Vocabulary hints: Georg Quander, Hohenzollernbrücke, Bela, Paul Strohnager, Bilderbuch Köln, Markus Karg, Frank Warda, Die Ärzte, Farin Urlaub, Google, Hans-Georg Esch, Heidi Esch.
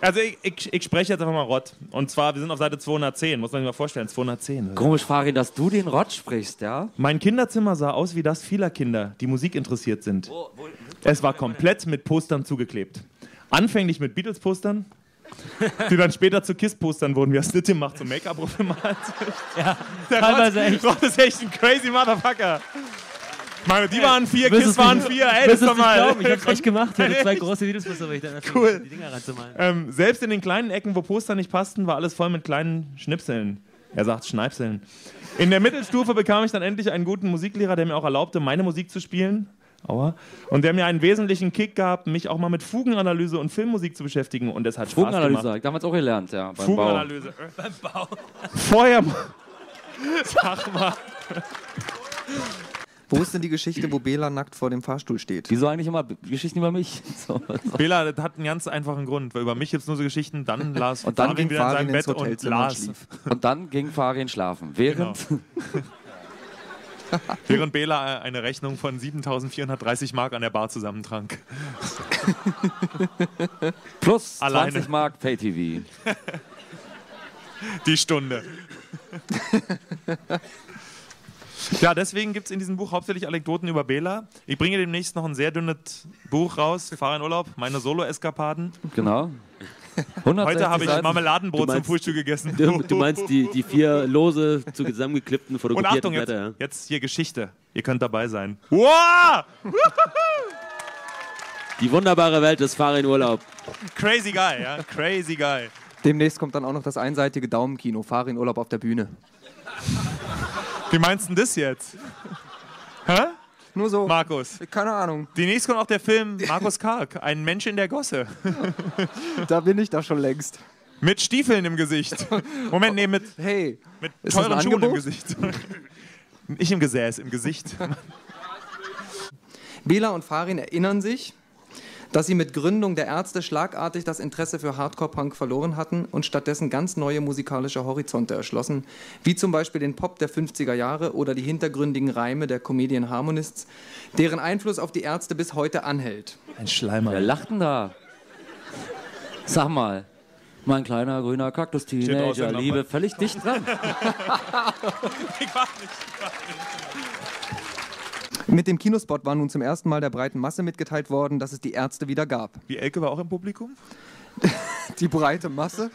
Also ich spreche jetzt einfach mal Rott. Und zwar, wir sind auf Seite 210, muss man sich mal vorstellen, 210. Komisch, Farin, dass du den Rott sprichst, ja? Mein Kinderzimmer sah aus wie das vieler Kinder, die Musik interessiert sind. Es war komplett mit Postern zugeklebt. Anfänglich mit Beatles-Postern, die dann später zu KISS-Postern wurden, wie das Snit macht, so Make-up mal. Ja, teilweise echt. Rott ist echt ein crazy Motherfucker. Meine, die waren 4, Kiss waren 4, ey, das war mal. Ich hab's echt gemacht, ich hatte 2 große Videos, wo ich dann cool. Die Dinger ranzumalen. Selbst in den kleinen Ecken, wo Poster nicht passten, war alles voll mit kleinen Schnipseln. Er sagt Schneipseln. In der Mittelstufe bekam ich dann endlich einen guten Musiklehrer, der mir auch erlaubte, meine Musik zu spielen. Aua. Und der mir einen wesentlichen Kick gab, mich auch mal mit Fugenanalyse und Filmmusik zu beschäftigen. Und das hat Spaß gemacht. Fugenanalyse, damals auch gelernt, ja. Beim Fugenanalyse. Bau. Beim Bau. Vorher. Sag mal. Wo ist denn die Geschichte, wo Bela nackt vor dem Fahrstuhl steht? Wieso eigentlich immer Geschichten über mich? Bela hat einen ganz einfachen Grund, weil über mich gibt es nur so Geschichten, dann las und dann ging Farin in sein Bett und las. Und dann ging Farin schlafen, während... Genau. Während Bela eine Rechnung von 7.430 Mark an der Bar zusammentrank. Plus alleine. 20 Mark Pay-TV. Die Stunde. Ja, deswegen gibt es in diesem Buch hauptsächlich Anekdoten über Bela. Ich bringe demnächst noch ein sehr dünnes Buch raus, Farin Urlaub, meine Solo-Eskapaden. Genau. Heute habe ich Marmeladenbrot zum Frühstück gegessen. Du meinst die 4 lose, zusammengeklippten, fotografierten Blätter. Und Achtung, jetzt hier Geschichte. Ihr könnt dabei sein. Wow! Die wunderbare Welt des Farin Urlaub. Crazy guy, ja? Crazy guy. Demnächst kommt dann auch noch das einseitige Daumenkino, Farin Urlaub auf der Bühne. Wie meinst du das jetzt? Hä? Nur so. Markus. Keine Ahnung. Demnächst kommt auch der Film Markus Karg, ein Mensch in der Gosse. Da bin ich doch schon längst. Mit Stiefeln im Gesicht. Moment, nee, mit, hey, mit teuren Schuhen im Gesicht. Ich im Gesäß, im Gesicht. Bela und Farin erinnern sich, dass sie mit Gründung der Ärzte schlagartig das Interesse für Hardcore-Punk verloren hatten und stattdessen ganz neue musikalische Horizonte erschlossen, wie zum Beispiel den Pop der 50er Jahre oder die hintergründigen Reime der Comedian Harmonists, deren Einfluss auf die Ärzte bis heute anhält. Ein Schleimer. Wer lacht denn da? Sag mal, mein kleiner grüner Kaktus-Teenager, Liebe, völlig dicht dran. Ich war nicht. Mit dem Kinospot war nun zum ersten Mal der breiten Masse mitgeteilt worden, dass es die Ärzte wieder gab. Die Elke war auch im Publikum? Die breite Masse?